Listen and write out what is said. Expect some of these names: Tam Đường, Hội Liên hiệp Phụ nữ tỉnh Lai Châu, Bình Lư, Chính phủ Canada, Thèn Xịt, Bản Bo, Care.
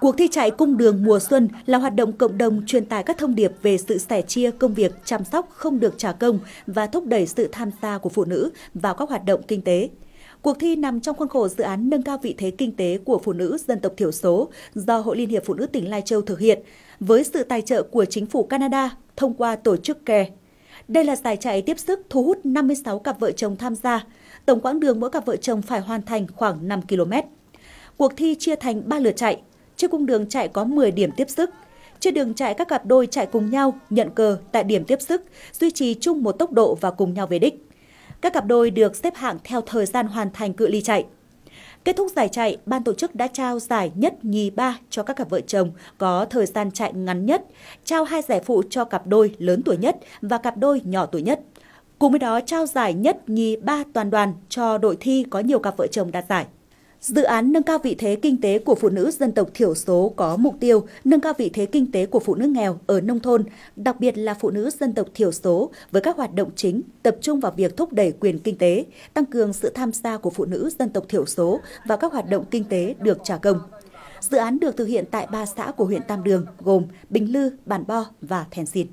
Cuộc thi chạy cung đường mùa xuân là hoạt động cộng đồng truyền tải các thông điệp về sự sẻ chia công việc chăm sóc không được trả công và thúc đẩy sự tham gia của phụ nữ vào các hoạt động kinh tế. Cuộc thi nằm trong khuôn khổ dự án nâng cao vị thế kinh tế của phụ nữ dân tộc thiểu số do Hội Liên hiệp Phụ nữ tỉnh Lai Châu thực hiện với sự tài trợ của Chính phủ Canada thông qua tổ chức Care. Đây là giải chạy tiếp sức thu hút 56 cặp vợ chồng tham gia. Tổng quãng đường mỗi cặp vợ chồng phải hoàn thành khoảng 5 km. Cuộc thi chia thành 3 lượt chạy. Trên cung đường chạy có 10 điểm tiếp sức. Trên đường chạy các cặp đôi chạy cùng nhau, nhận cờ tại điểm tiếp sức, duy trì chung một tốc độ và cùng nhau về đích. Các cặp đôi được xếp hạng theo thời gian hoàn thành cự ly chạy. Kết thúc giải chạy, ban tổ chức đã trao giải nhất, nhì, ba cho các cặp vợ chồng có thời gian chạy ngắn nhất, trao 2 giải phụ cho cặp đôi lớn tuổi nhất và cặp đôi nhỏ tuổi nhất. Cùng với đó trao giải nhất, nhì, ba toàn đoàn cho đội thi có nhiều cặp vợ chồng đạt giải. Dự án nâng cao vị thế kinh tế của phụ nữ dân tộc thiểu số có mục tiêu nâng cao vị thế kinh tế của phụ nữ nghèo ở nông thôn, đặc biệt là phụ nữ dân tộc thiểu số với các hoạt động chính tập trung vào việc thúc đẩy quyền kinh tế, tăng cường sự tham gia của phụ nữ dân tộc thiểu số vào các hoạt động kinh tế được trả công. Dự án được thực hiện tại 3 xã của huyện Tam Đường gồm Bình Lư, Bản Bo và Thèn Xịt.